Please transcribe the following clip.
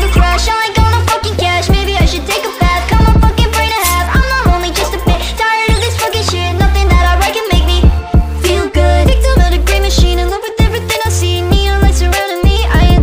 the crash, I ain't gonna fucking catch me.